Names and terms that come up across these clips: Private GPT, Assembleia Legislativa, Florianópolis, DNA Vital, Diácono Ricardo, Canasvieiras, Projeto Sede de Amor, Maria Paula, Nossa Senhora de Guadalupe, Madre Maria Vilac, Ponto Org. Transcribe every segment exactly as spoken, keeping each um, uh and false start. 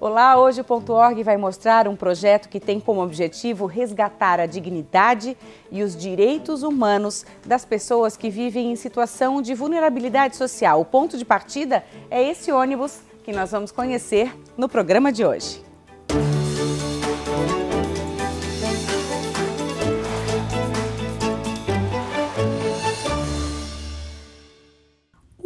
Olá, hoje o ponto org vai mostrar um projeto que tem como objetivo resgatar a dignidade e os direitos humanos das pessoas que vivem em situação de vulnerabilidade social. O ponto de partida é esse ônibus que nós vamos conhecer no programa de hoje.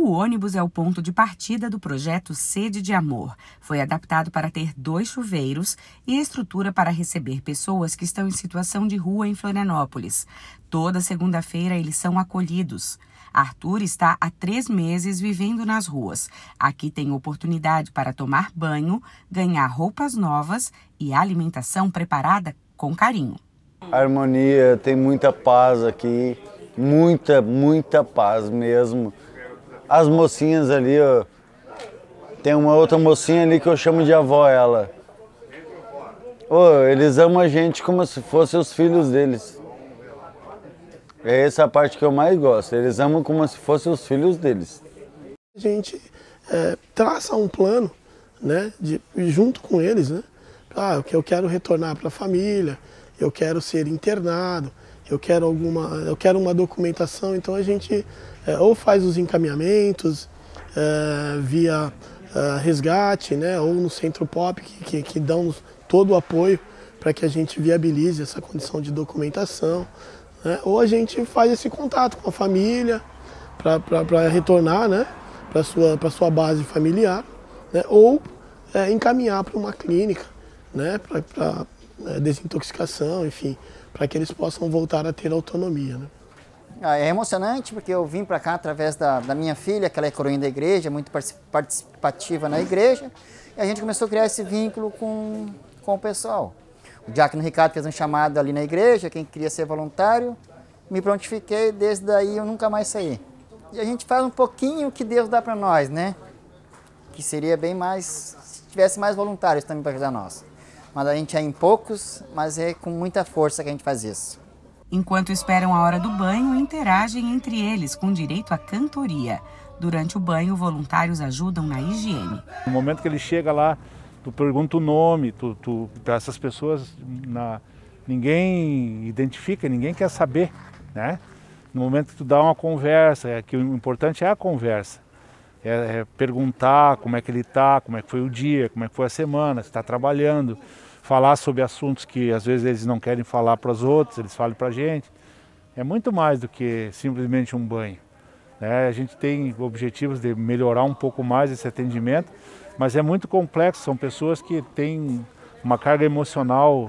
O ônibus é o ponto de partida do projeto Sede de Amor. Foi adaptado para ter dois chuveiros e estrutura para receber pessoas que estão em situação de rua em Florianópolis. Toda segunda-feira eles são acolhidos. Arthur está há três meses vivendo nas ruas. Aqui tem oportunidade para tomar banho, ganhar roupas novas e alimentação preparada com carinho. Harmonia, tem muita paz aqui, muita, muita paz mesmo. As mocinhas ali, ó, tem uma outra mocinha ali que eu chamo de avó, ela. Oh, eles amam a gente como se fossem os filhos deles. É essa a parte que eu mais gosto, eles amam como se fossem os filhos deles. A gente é, traça um plano, né, de, junto com eles, né? Ah, eu quero retornar para a família, eu quero ser internado, eu quero, alguma, eu quero uma documentação, então a gente... É, ou faz os encaminhamentos é, via é, resgate, né, ou no Centro Pop, que, que, que dão todo o apoio para que a gente viabilize essa condição de documentação, né, ou a gente faz esse contato com a família para retornar, né, para a sua, para sua base familiar, né, ou é, encaminhar para uma clínica, né, para é, desintoxicação, enfim, para que eles possam voltar a ter autonomia, né. É emocionante porque eu vim para cá através da, da minha filha, que ela é coroinha da igreja, muito participativa na igreja, e a gente começou a criar esse vínculo com, com o pessoal. O Diácono Ricardo fez um chamado ali na igreja, quem queria ser voluntário, me prontifiquei, desde daí eu nunca mais saí. E a gente faz um pouquinho o que Deus dá para nós, né? Que seria bem mais, se tivesse mais voluntários também para ajudar nós. Mas a gente é em poucos, mas é com muita força que a gente faz isso. Enquanto esperam a hora do banho, interagem entre eles com direito à cantoria. Durante o banho, voluntários ajudam na higiene. No momento que ele chega lá, tu pergunta o nome, tu, tu, para essas pessoas, na, ninguém identifica, ninguém quer saber, né? No momento que tu dá uma conversa, é, que o importante é a conversa. É, é perguntar como é que ele está, como é que foi o dia, como é que foi a semana, se está trabalhando. Falar sobre assuntos que às vezes eles não querem falar para os outros, eles falam para a gente. É muito mais do que simplesmente um banho, né? A gente tem objetivos de melhorar um pouco mais esse atendimento, mas é muito complexo, são pessoas que têm uma carga emocional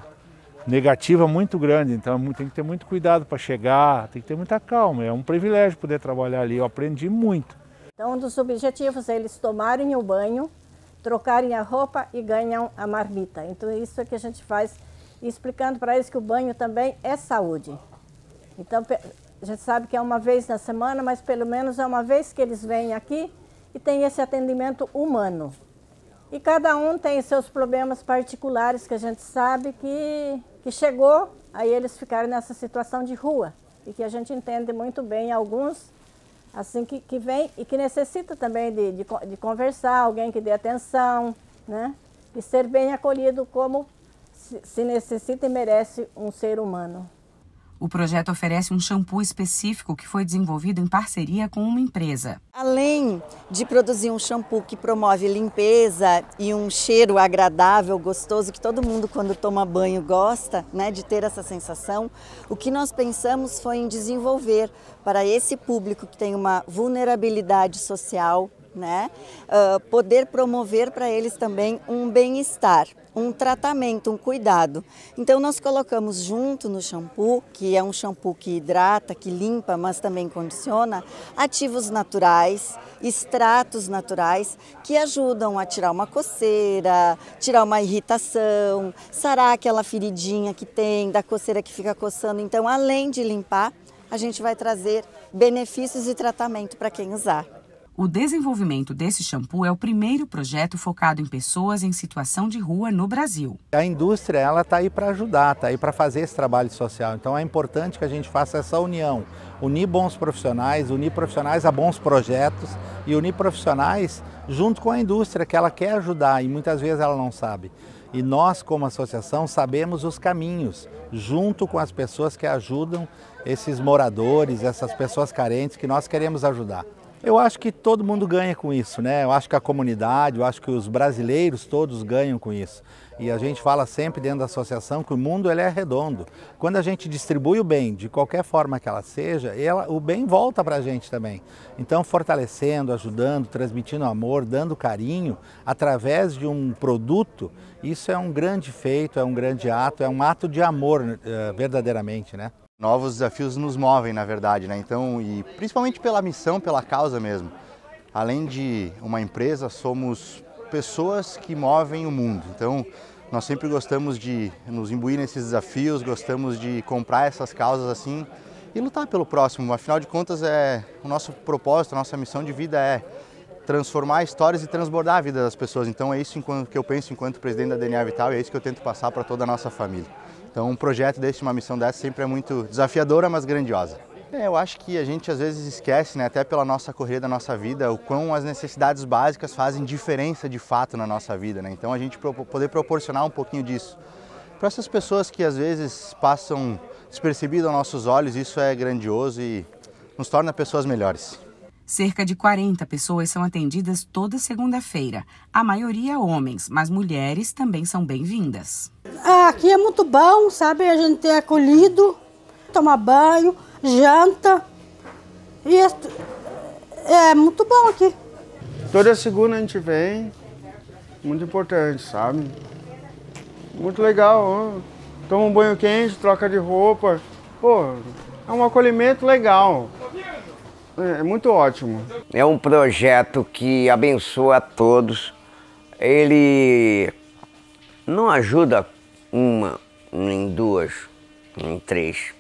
negativa muito grande, então tem que ter muito cuidado para chegar, tem que ter muita calma, é um privilégio poder trabalhar ali, eu aprendi muito. Então, um dos objetivos é eles tomarem o banho, trocarem a roupa e ganham a marmita. Então isso é que a gente faz, explicando para eles que o banho também é saúde. Então a gente sabe que é uma vez na semana, mas pelo menos é uma vez que eles vêm aqui e tem esse atendimento humano. E cada um tem seus problemas particulares que a gente sabe que, que chegou, aí eles ficaram nessa situação de rua e que a gente entende muito bem alguns assim que, que vem e que necessita também de, de, de conversar, alguém que dê atenção, né? E ser bem acolhido como se, se necessita e merece um ser humano. O projeto oferece um shampoo específico que foi desenvolvido em parceria com uma empresa. Além de produzir um shampoo que promove limpeza e um cheiro agradável, gostoso, que todo mundo quando toma banho gosta, né, de ter essa sensação, o que nós pensamos foi em desenvolver para esse público que tem uma vulnerabilidade social, né, uh, poder promover para eles também um bem-estar, um tratamento, um cuidado. Então nós colocamos junto no shampoo, que é um shampoo que hidrata, que limpa, mas também condiciona, ativos naturais, extratos naturais que ajudam a tirar uma coceira, tirar uma irritação, sarar aquela feridinha que tem, da coceira que fica coçando. Então, além de limpar, a gente vai trazer benefícios e tratamento para quem usar. O desenvolvimento desse shampoo é o primeiro projeto focado em pessoas em situação de rua no Brasil. A indústria ela está aí para ajudar, está aí para fazer esse trabalho social. Então é importante que a gente faça essa união, unir bons profissionais, unir profissionais a bons projetos e unir profissionais junto com a indústria que ela quer ajudar e muitas vezes ela não sabe. E nós, como associação, sabemos os caminhos, junto com as pessoas que ajudam esses moradores, essas pessoas carentes que nós queremos ajudar. Eu acho que todo mundo ganha com isso, né? Eu acho que a comunidade, eu acho que os brasileiros todos ganham com isso. E a gente fala sempre dentro da associação que o mundo ele é redondo. Quando a gente distribui o bem, de qualquer forma que ela seja, ela, o bem volta para a gente também. Então, fortalecendo, ajudando, transmitindo amor, dando carinho, através de um produto, isso é um grande feito, é um grande ato, é um ato de amor, verdadeiramente, né? Novos desafios nos movem, na verdade, né? Então, e principalmente pela missão, pela causa mesmo. Além de uma empresa, somos pessoas que movem o mundo. Então, nós sempre gostamos de nos imbuir nesses desafios, gostamos de comprar essas causas assim e lutar pelo próximo. Afinal de contas, é o nosso propósito, a nossa missão de vida é transformar histórias e transbordar a vida das pessoas. Então, é isso que eu penso enquanto presidente da D N A Vital e é isso que eu tento passar para toda a nossa família. Então, um projeto desse, uma missão dessa, sempre é muito desafiadora, mas grandiosa. É, eu acho que a gente às vezes esquece, né, até pela nossa correria da nossa vida, o quão as necessidades básicas fazem diferença de fato na nossa vida, né? Então, a gente pro- poder proporcionar um pouquinho disso. Para essas pessoas que às vezes passam despercebidas aos nossos olhos, isso é grandioso e nos torna pessoas melhores. Cerca de quarenta pessoas são atendidas toda segunda-feira. A maioria homens, mas mulheres também são bem-vindas. Aqui é muito bom, sabe? A gente é acolhido, toma banho, janta. E é, é muito bom aqui. Toda segunda a gente vem, muito importante, sabe? Muito legal. Ó. Toma um banho quente, troca de roupa. Pô, é um acolhimento legal. É muito ótimo. É um projeto que abençoa a todos. Ele não ajuda uma, nem duas, nem três.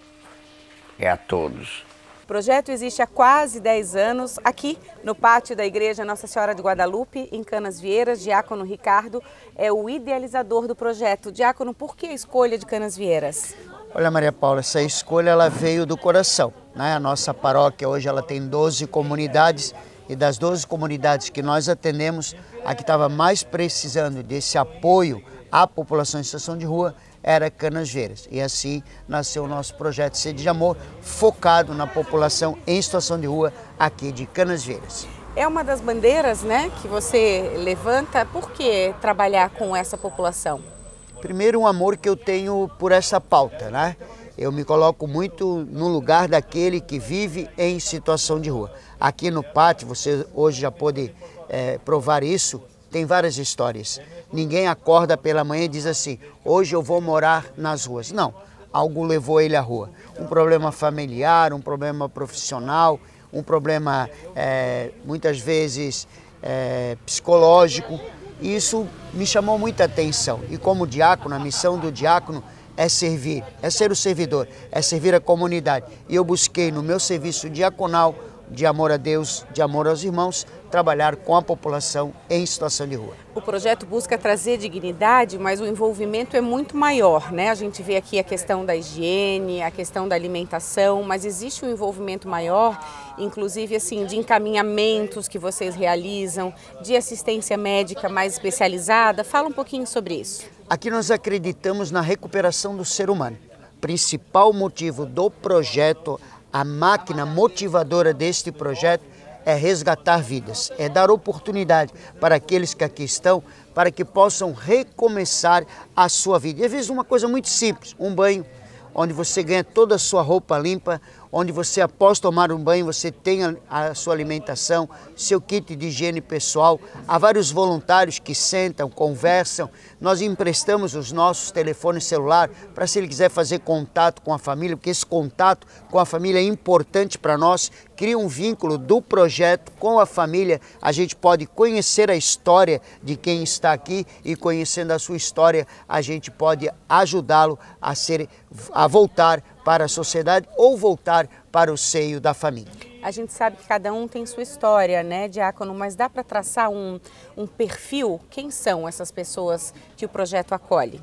É a todos. O projeto existe há quase dez anos, aqui no pátio da Igreja Nossa Senhora de Guadalupe, em Canasvieiras. Diácono Ricardo é o idealizador do projeto. Diácono, por que a escolha de Canasvieiras? Olha, Maria Paula, essa escolha ela veio do coração, né? A nossa paróquia hoje ela tem doze comunidades e das doze comunidades que nós atendemos, a que estava mais precisando desse apoio à população em situação de rua era Canasvieiras. E assim nasceu o nosso projeto Sede de Amor, focado na população em situação de rua aqui de Canasvieiras. É uma das bandeiras, né, que você levanta. Por que trabalhar com essa população? Primeiro, um amor que eu tenho por essa pauta, né? Eu me coloco muito no lugar daquele que vive em situação de rua. Aqui no pátio, você hoje já pôde é, provar isso, tem várias histórias. Ninguém acorda pela manhã e diz assim, hoje eu vou morar nas ruas. Não, algo levou ele à rua. Um problema familiar, um problema profissional, um problema, é, muitas vezes, é, psicológico. E isso me chamou muita atenção. E como diácono, a missão do diácono é servir, é ser o servidor, é servir a comunidade. E eu busquei no meu serviço diaconal, de amor a Deus, de amor aos irmãos, trabalhar com a população em situação de rua. O projeto busca trazer dignidade, mas o envolvimento é muito maior, né? A gente vê aqui a questão da higiene, a questão da alimentação, mas existe um envolvimento maior, inclusive assim, de encaminhamentos que vocês realizam, de assistência médica mais especializada. Fala um pouquinho sobre isso. Aqui nós acreditamos na recuperação do ser humano. Principal motivo do projeto, a máquina motivadora deste projeto é resgatar vidas, é dar oportunidade para aqueles que aqui estão, para que possam recomeçar a sua vida. E às vezes uma coisa muito simples, um banho, onde você ganha toda a sua roupa limpa, onde você, após tomar um banho, você tem a, a sua alimentação, seu kit de higiene pessoal. Há vários voluntários que sentam, conversam. Nós emprestamos os nossos telefones celular para se ele quiser fazer contato com a família, porque esse contato com a família é importante para nós. Cria um vínculo do projeto com a família. A gente pode conhecer a história de quem está aqui e conhecendo a sua história, a gente pode ajudá-lo a ser, a voltar para a sociedade ou voltar para o seio da família. a gente sabe que cada um tem sua história, né, Diácono? Mas dá para traçar um, um perfil? Quem são essas pessoas que o projeto acolhe?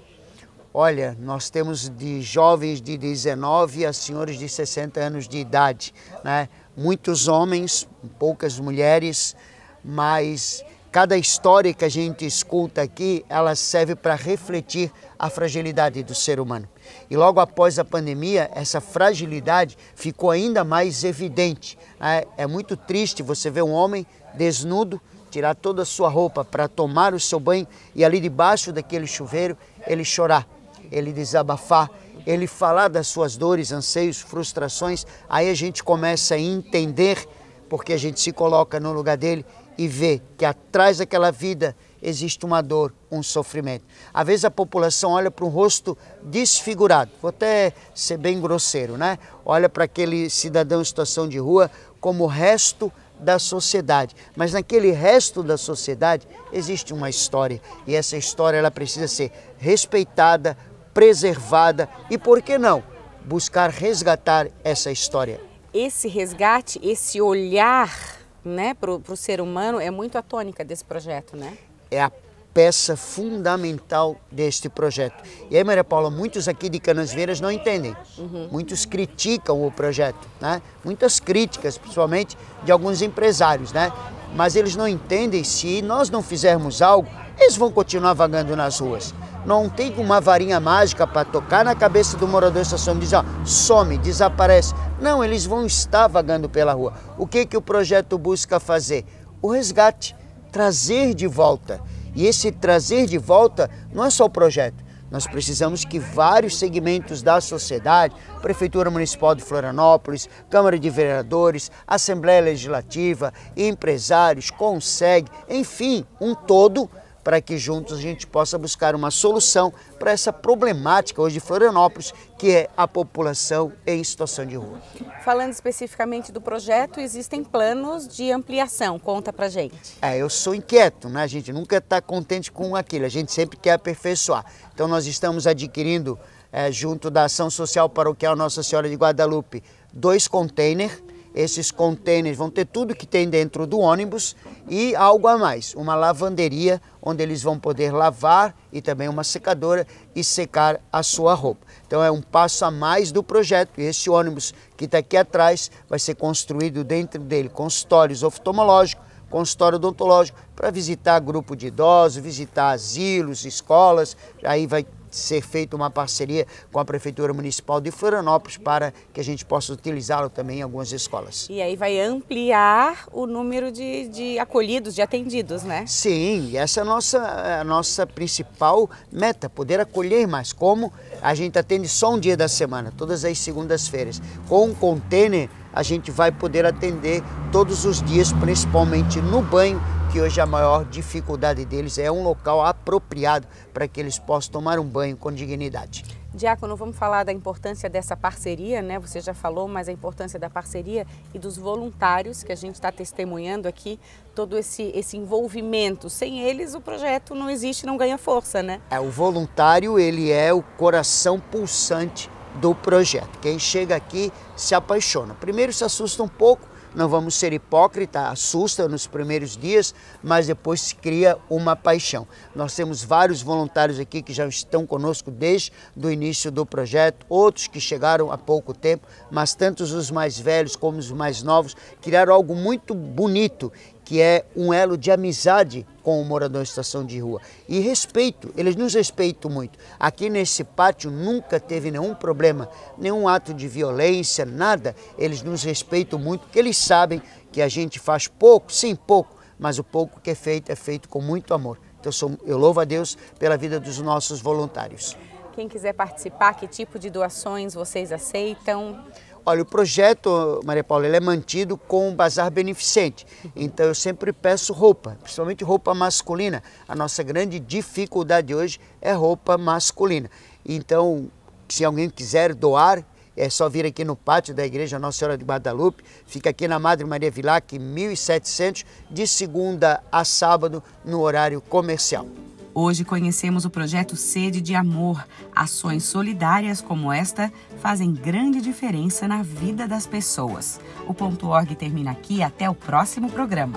Olha, nós temos de jovens de dezenove a senhores de sessenta anos de idade, né? Muitos homens, poucas mulheres, mas cada história que a gente escuta aqui, ela serve para refletir a fragilidade do ser humano. E logo após a pandemia, essa fragilidade ficou ainda mais evidente, né? É muito triste você ver um homem desnudo, tirar toda a sua roupa para tomar o seu banho e ali debaixo daquele chuveiro ele chorar, ele desabafar, ele falar das suas dores, anseios, frustrações. Aí a gente começa a entender, porque a gente se coloca no lugar dele e vê que atrás daquela vida existe uma dor, um sofrimento. Às vezes a população olha para um rosto desfigurado, vou até ser bem grosseiro, né? Olha para aquele cidadão em situação de rua como o resto da sociedade, mas naquele resto da sociedade existe uma história e essa história ela precisa ser respeitada, preservada e, por que não, buscar resgatar essa história. Esse resgate, esse olhar, né, para o ser humano é muito a tônica desse projeto, né? É a peça fundamental deste projeto. E aí, Maria Paula, muitos aqui de Canasvieiras não entendem. Uhum. Muitos criticam o projeto, né? Muitas críticas, principalmente de alguns empresários, né? Mas eles não entendem, se nós não fizermos algo, eles vão continuar vagando nas ruas. Não tem uma varinha mágica para tocar na cabeça do morador de estação e dizer, ó, some, desaparece. Não, eles vão estar vagando pela rua. O que que o projeto busca fazer? O resgate, trazer de volta. E esse trazer de volta não é só o projeto. Nós precisamos que vários segmentos da sociedade, Prefeitura Municipal de Florianópolis, Câmara de Vereadores, Assembleia Legislativa, empresários, consegue, enfim, um todo, para que juntos a gente possa buscar uma solução para essa problemática hoje de Florianópolis, que é a população em situação de rua. Falando especificamente do projeto, existem planos de ampliação, conta pra gente. É, eu sou inquieto, né? A gente nunca está contente com aquilo, a gente sempre quer aperfeiçoar. Então nós estamos adquirindo, é, junto da Ação Social Paroquial Nossa Senhora de Guadalupe, dois containers. Esses contêineres vão ter tudo que tem dentro do ônibus e algo a mais, uma lavanderia onde eles vão poder lavar e também uma secadora e secar a sua roupa. Então é um passo a mais do projeto e esse ônibus que está aqui atrás vai ser construído dentro dele consultórios oftalmológicos, consultório odontológico para visitar grupo de idosos, visitar asilos, escolas, aí vai ser feita uma parceria com a Prefeitura Municipal de Florianópolis para que a gente possa utilizá-lo também em algumas escolas. E aí vai ampliar o número de, de acolhidos, de atendidos, né? Sim, essa é a nossa, a nossa principal meta, poder acolher mais. Como a gente atende só um dia da semana, todas as segundas-feiras, com um container a gente vai poder atender todos os dias, principalmente no banho, que hoje a maior dificuldade deles é um local apropriado para que eles possam tomar um banho com dignidade. Diácono, vamos falar da importância dessa parceria, né? Você já falou, mas a importância da parceria e dos voluntários que a gente está testemunhando aqui, todo esse, esse envolvimento. Sem eles o projeto não existe, não ganha força, né? É, o voluntário, ele é o coração pulsante do projeto. Quem chega aqui se apaixona. Primeiro se assusta um pouco, não vamos ser hipócritas, assusta nos primeiros dias, mas depois se cria uma paixão. Nós temos vários voluntários aqui que já estão conosco desde o início do projeto, outros que chegaram há pouco tempo, mas tanto os mais velhos como os mais novos criaram algo muito bonito, que é um elo de amizade com o morador em situação de rua. E respeito, eles nos respeitam muito. Aqui nesse pátio nunca teve nenhum problema, nenhum ato de violência, nada. Eles nos respeitam muito, porque eles sabem que a gente faz pouco, sim, pouco, mas o pouco que é feito é feito com muito amor. Então eu louvo a Deus pela vida dos nossos voluntários. Quem quiser participar, que tipo de doações vocês aceitam? Olha, o projeto, Maria Paula, ele é mantido com um bazar beneficente, então eu sempre peço roupa, principalmente roupa masculina. A nossa grande dificuldade hoje é roupa masculina. Então, se alguém quiser doar, é só vir aqui no pátio da Igreja Nossa Senhora de Guadalupe, fica aqui na Madre Maria Vilac, mil e setecentos, de segunda a sábado, no horário comercial. Hoje conhecemos o Projeto Sede de Amor. Ações solidárias como esta fazem grande diferença na vida das pessoas. O ponto org termina aqui. Até o próximo programa.